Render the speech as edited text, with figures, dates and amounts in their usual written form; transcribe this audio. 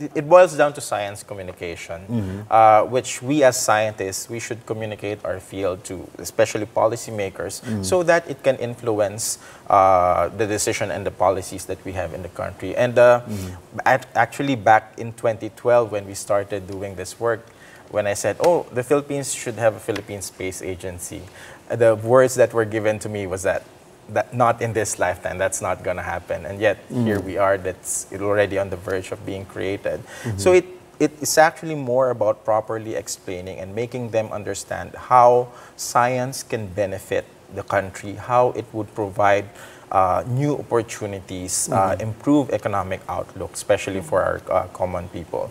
It boils down to science communication, which we as scientists, we should communicate our field to, especially policymakers, so that it can influence the decision and the policies that we have in the country. And actually back in 2012 when we started doing this work, when I said, oh, the Philippines should have a Philippine Space Agency, the words that were given to me was that not in this lifetime, that's not going to happen. And yet, here we are, that's already on the verge of being created. So it's actually more about properly explaining and making them understand how science can benefit the country, how it would provide new opportunities, improve economic outlook, especially for our common people.